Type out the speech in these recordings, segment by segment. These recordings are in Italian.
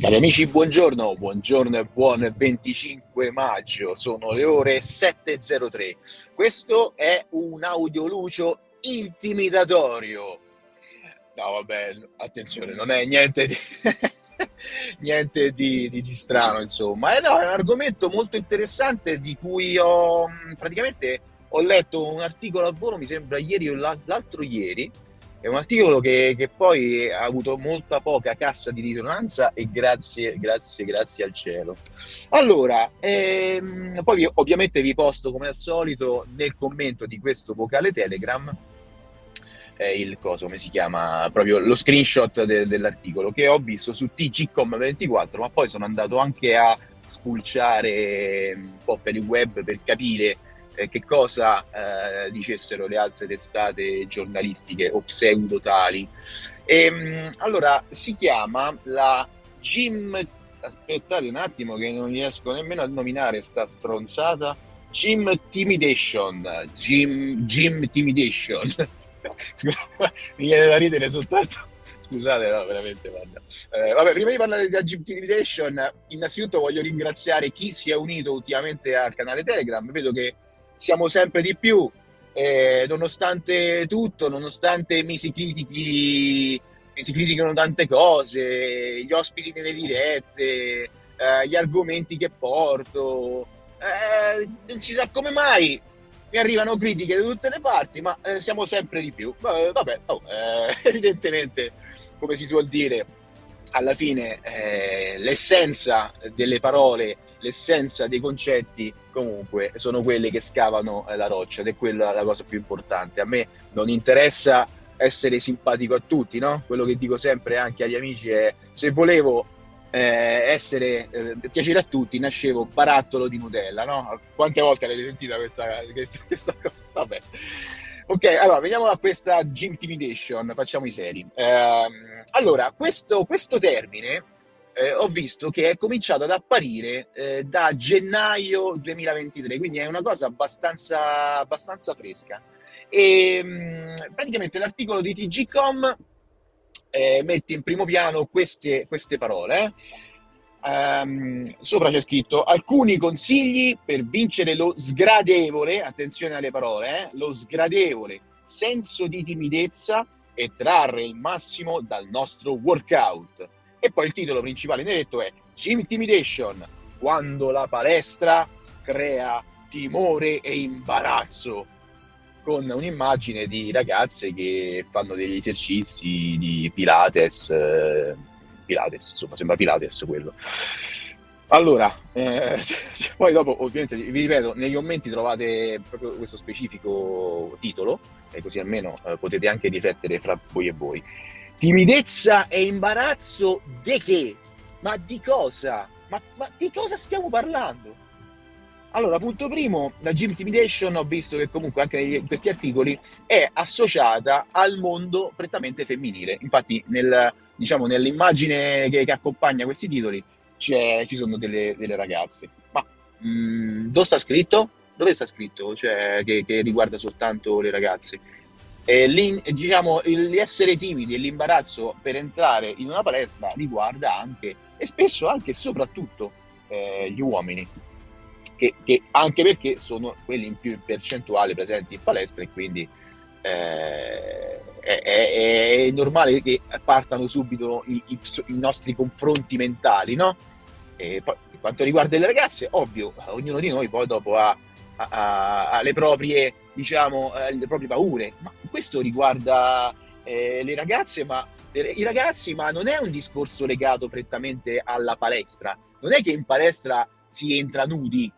Cari amici, buongiorno, buongiorno e buon 25 maggio, sono le ore 7.03. Questo è un audiolucio intimidatorio. No, vabbè, attenzione, non è niente di... niente di strano, insomma. No, è un argomento molto interessante di cui ho letto un articolo al volo, mi sembra ieri o l'altro ieri. È un articolo che poi ha avuto molta poca cassa di risonanza e grazie al cielo. Allora, poi ovviamente vi posto come al solito nel commento di questo vocale Telegram proprio lo screenshot dell'articolo che ho visto su TGcom24, ma poi sono andato anche a spulciare un po' per il web per capire che cosa dicessero le altre testate giornalistiche o pseudotali. Allora, si chiama la aspettate un attimo che non riesco nemmeno a nominare sta stronzata, Gymtimidation. Mi viene da ridere soltanto, scusate, no, veramente, guarda. Vabbè, prima di parlare di Gymtimidation, innanzitutto voglio ringraziare chi si è unito ultimamente al canale Telegram. Vedo che siamo sempre di più, nonostante tutto, nonostante mi si criticano tante cose, gli ospiti nelle dirette, gli argomenti che porto, non si sa come mai mi arrivano critiche da tutte le parti, ma siamo sempre di più. Vabbè, evidentemente, come si suol dire, alla fine l'essenza delle parole, l'essenza dei concetti comunque sono quelle che scavano la roccia, ed è quella la cosa più importante. A me non interessa essere simpatico a tutti, no? Quello che dico sempre anche agli amici è: se volevo piacere a tutti, nascevo barattolo di Nutella, no? Quante volte l'hai sentita questa cosa? Vabbè. Ok, allora veniamo a questa Gymtimidation, facciamo i seri. Allora, questo termine ho visto che è cominciato ad apparire da gennaio 2023, quindi è una cosa abbastanza fresca. E praticamente l'articolo di TGcom mette in primo piano queste parole. Sopra c'è scritto alcuni consigli per vincere lo sgradevole, attenzione alle parole, lo sgradevole senso di timidezza e trarre il massimo dal nostro workout. E poi il titolo principale in detto è Gymtimidation, quando la palestra crea timore e imbarazzo, con un'immagine di ragazze che fanno degli esercizi di Pilates, insomma, sembra Pilates quello. Allora, poi dopo ovviamente, vi ripeto, nei commenti trovate proprio questo specifico titolo, e così almeno potete anche riflettere fra voi e voi. Timidezza e imbarazzo di che? Ma di cosa? Ma di cosa stiamo parlando? Allora, punto primo, la Gymtimidation ho visto che comunque anche in questi articoli è associata al mondo prettamente femminile. Infatti, nell'immagine che accompagna questi titoli ci sono delle ragazze. Ma dove sta scritto? Cioè, che riguarda soltanto le ragazze? L'essere timidi e l'imbarazzo per entrare in una palestra riguarda anche e spesso anche e soprattutto gli uomini, che anche perché sono quelli in più in percentuale presenti in palestra, e quindi è normale che partano subito i nostri confronti mentali, no? E poi, per quanto riguarda le ragazze, ovvio, ognuno di noi poi dopo ha le proprie paure, ma questo riguarda le ragazze, ma i ragazzi, ma non è un discorso legato prettamente alla palestra. Non è che in palestra si entra nudi,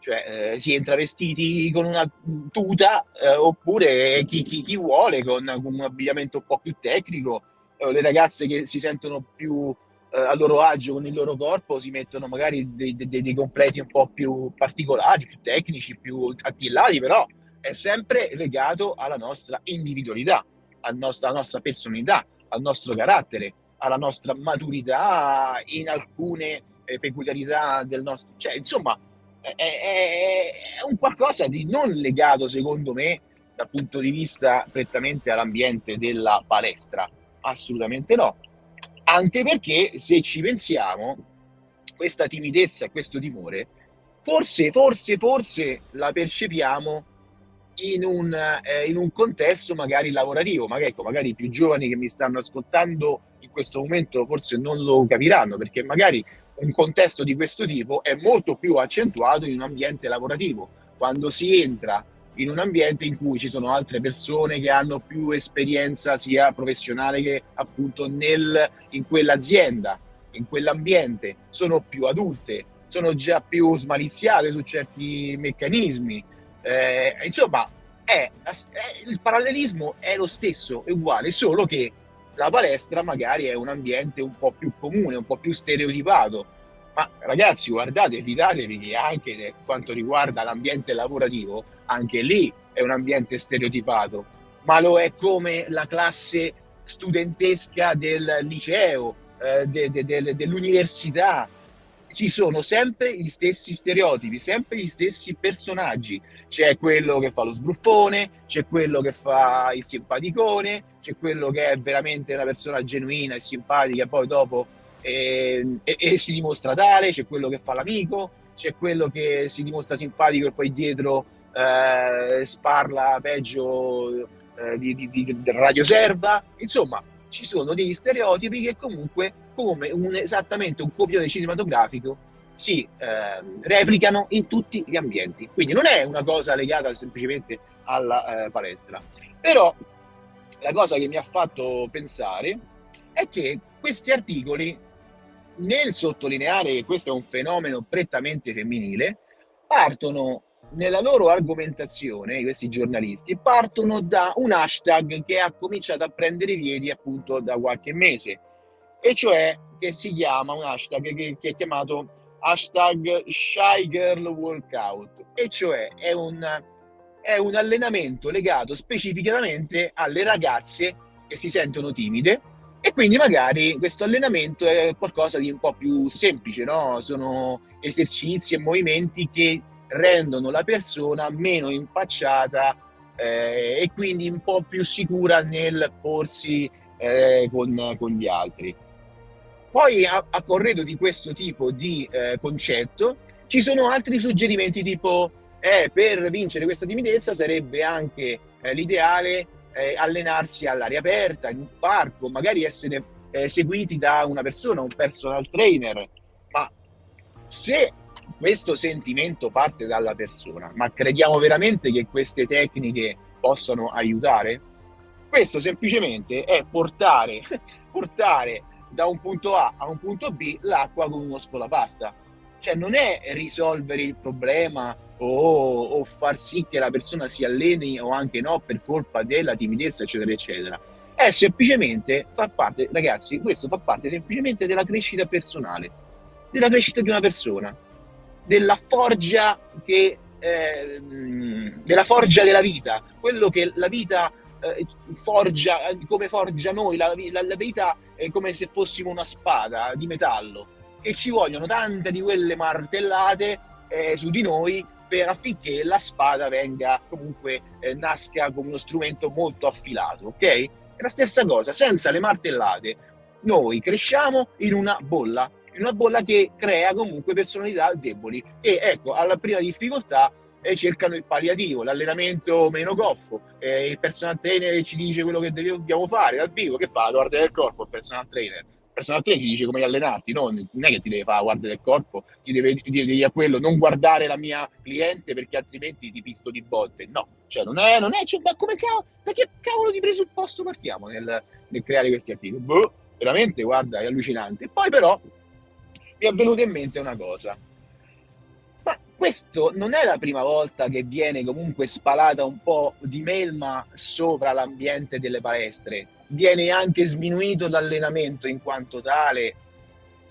cioè si entra vestiti con una tuta, oppure chi vuole con un abbigliamento un po' più tecnico. Le ragazze che si sentono più a loro agio con il loro corpo si mettono magari dei completi un po' più particolari, più tecnici, più attillati, però è sempre legato alla nostra individualità, alla nostra personalità, al nostro carattere, alla nostra maturità in alcune peculiarità del nostro... Cioè, insomma, è un qualcosa di non legato, secondo me, dal punto di vista prettamente all'ambiente della palestra. Assolutamente no. Anche perché, se ci pensiamo, questa timidezza, questo timore, forse la percepiamo in un contesto magari lavorativo, magari, ecco, magari i più giovani che mi stanno ascoltando in questo momento forse non lo capiranno, perché magari un contesto di questo tipo è molto più accentuato in un ambiente lavorativo, quando si entra in un ambiente in cui ci sono altre persone che hanno più esperienza sia professionale che appunto in quell'azienda, in quell'ambiente, sono più adulte, sono già più smaliziate su certi meccanismi. Insomma, il parallelismo è lo stesso, è uguale, solo che la palestra magari è un ambiente un po' più comune, un po' più stereotipato. Ma ragazzi, guardate, fidatevi che anche per quanto riguarda l'ambiente lavorativo, anche lì è un ambiente stereotipato, ma lo è come la classe studentesca del liceo, dell'università. Ci sono sempre gli stessi stereotipi, sempre gli stessi personaggi. C'è quello che fa lo sbruffone, c'è quello che fa il simpaticone, c'è quello che è veramente una persona genuina e simpatica, poi dopo si dimostra tale, c'è quello che fa l'amico, c'è quello che si dimostra simpatico e poi dietro sparla peggio di radioserva. Insomma, ci sono degli stereotipi che comunque, come esattamente un copione cinematografico, si replicano in tutti gli ambienti. Quindi non è una cosa legata semplicemente alla palestra. Però la cosa che mi ha fatto pensare è che questi articoli, nel sottolineare che questo è un fenomeno prettamente femminile, partono nella loro argomentazione, questi giornalisti, partono da un hashtag che ha cominciato a prendere piede appunto da qualche mese, e cioè che si chiama un hashtag che è chiamato hashtag shy girl workout, e cioè è un allenamento legato specificatamente alle ragazze che si sentono timide, e quindi magari questo allenamento è qualcosa di un po' più semplice, no? Sono esercizi e movimenti che rendono la persona meno impacciata e quindi un po' più sicura nel porsi con gli altri. Poi a corredo di questo tipo di concetto ci sono altri suggerimenti tipo per vincere questa timidezza sarebbe anche l'ideale allenarsi all'aria aperta, in un parco, magari essere seguiti da una persona, un personal trainer. Ma se questo sentimento parte dalla persona, ma crediamo veramente che queste tecniche possano aiutare? Questo semplicemente è portare da un punto A a un punto B l'acqua con uno scolapasta. Cioè non è risolvere il problema o far sì che la persona si alleni o anche no per colpa della timidezza, eccetera, eccetera. È semplicemente, fa parte, ragazzi, questo fa parte semplicemente della crescita personale, della crescita di una persona, della forgia della vita, quello che la vita forgia, come forgia noi, la vita è come se fossimo una spada di metallo e ci vogliono tante di quelle martellate su di noi affinché la spada venga comunque nasca come uno strumento molto affilato, ok? È la stessa cosa, senza le martellate noi cresciamo in una bolla che crea comunque personalità deboli e ecco, alla prima difficoltà cercano il palliativo, l'allenamento meno goffo, il personal trainer che ci dice quello che dobbiamo fare dal vivo, che fa la guardia del corpo, il personal trainer ti dice come allenarti, non è che ti deve fare la guardia del corpo, ti deve dire a quello non guardare la mia cliente perché altrimenti ti pisto di botte, no, cioè non è cioè, ma come da che cavolo di presupposto partiamo nel creare questi articoli? Veramente, guarda, è allucinante. Poi però mi è venuta in mente una cosa, ma questo non è la prima volta che viene comunque spalata un po' di melma sopra l'ambiente delle palestre, viene anche sminuito l'allenamento in quanto tale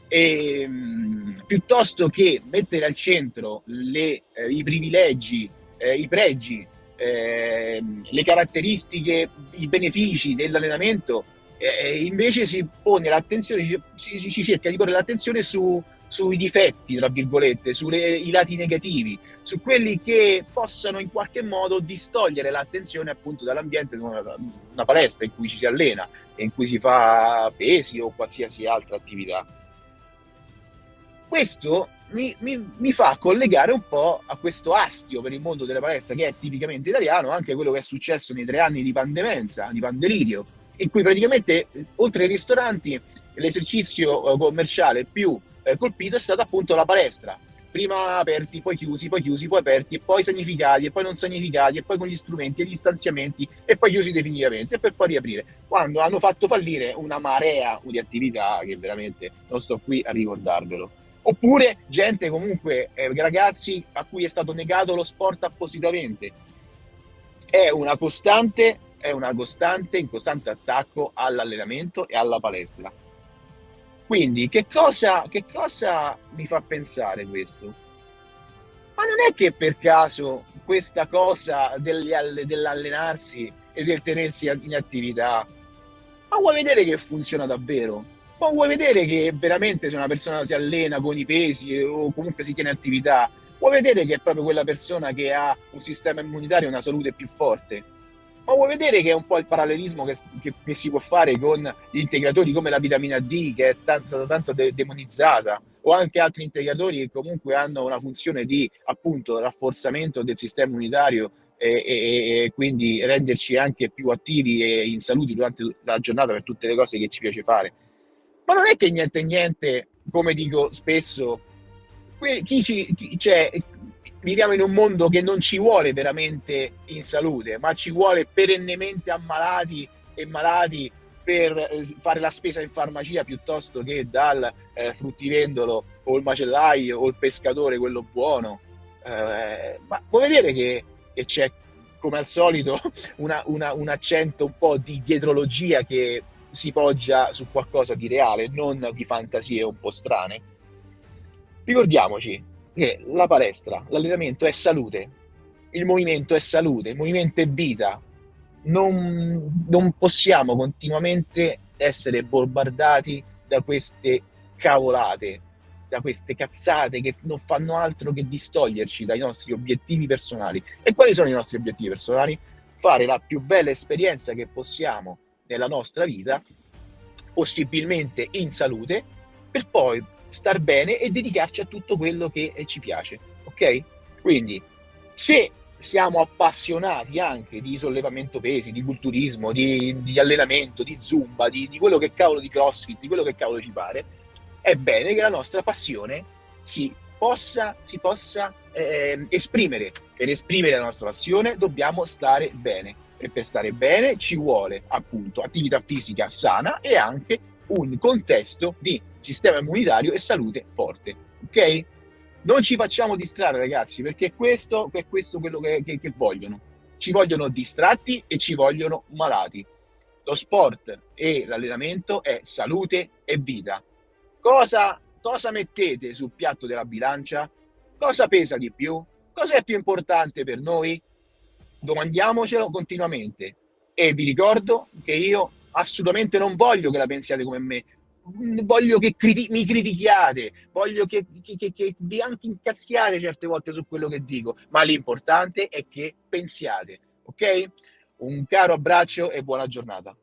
e piuttosto che mettere al centro i privilegi, i pregi, le caratteristiche, i benefici dell'allenamento, invece si pone l'attenzione, si cerca di porre l'attenzione sui difetti, tra virgolette, sui lati negativi, su quelli che possano in qualche modo distogliere l'attenzione appunto dall'ambiente di una palestra in cui ci si allena e in cui si fa pesi o qualsiasi altra attività. Questo mi fa collegare un po' a questo astio per il mondo della palestra che è tipicamente italiano, anche quello che è successo nei 3 anni di pandemenza, di pandelirio, in cui praticamente oltre ai ristoranti l'esercizio commerciale più colpito è stata appunto la palestra, prima aperti, poi chiusi, poi aperti, e poi sanificati, e poi non sanificati, e poi con gli strumenti e gli stanziamenti, e poi chiusi definitivamente, e per poi riaprire, quando hanno fatto fallire una marea di attività che veramente non sto qui a ricordarvelo. Oppure gente comunque, ragazzi a cui è stato negato lo sport appositamente. È una costante, in costante attacco all'allenamento e alla palestra. Quindi che cosa mi fa pensare questo? Ma non è che per caso questa cosa dell'allenarsi e del tenersi in attività, ma vuoi vedere che funziona davvero? Ma vuoi vedere che veramente se una persona si allena con i pesi o comunque si tiene attività, vuoi vedere che è proprio quella persona che ha un sistema immunitario e una salute più forte? Ma vuoi vedere che è un po' il parallelismo che si può fare con gli integratori come la vitamina D, che è tanto demonizzata, o anche altri integratori che comunque hanno una funzione di appunto rafforzamento del sistema immunitario e quindi renderci anche più attivi e in salute durante la giornata per tutte le cose che ci piace fare. Ma non è che niente, come dico spesso, viviamo in un mondo che non ci vuole veramente in salute, ma ci vuole perennemente ammalati e malati per fare la spesa in farmacia piuttosto che dal fruttivendolo o il macellaio o il pescatore, quello buono. Ma puoi vedere che c'è, come al solito, un accento un po' di dietrologia che si poggia su qualcosa di reale, non di fantasie un po' strane. Ricordiamoci che la palestra, l'allenamento è salute, il movimento è salute, il movimento è vita. Non possiamo continuamente essere bombardati da queste cavolate, da queste cazzate che non fanno altro che distoglierci dai nostri obiettivi personali. E quali sono i nostri obiettivi personali? Fare la più bella esperienza che possiamo nella nostra vita, possibilmente in salute, per poi star bene e dedicarci a tutto quello che ci piace, ok? Quindi se siamo appassionati anche di sollevamento pesi, di culturismo, di allenamento, di zumba, di quello che cavolo, di crossfit, di quello che cavolo ci pare, è bene che la nostra passione si possa esprimere. Per esprimere la nostra passione dobbiamo stare bene e per stare bene ci vuole appunto attività fisica sana e anche un contesto di sistema immunitario e salute forte, ok? Non ci facciamo distrarre, ragazzi, perché questo è quello che vogliono. Ci vogliono distratti e ci vogliono malati. Lo sport e l'allenamento è salute e vita. Cosa mettete sul piatto della bilancia? Cosa pesa di più? Cosa è più importante per noi? Domandiamocelo continuamente. E vi ricordo che io assolutamente non voglio che la pensiate come me, voglio che mi critichiate, voglio che vi anche incazziate certe volte su quello che dico, ma l'importante è che pensiate, ok? Un caro abbraccio e buona giornata.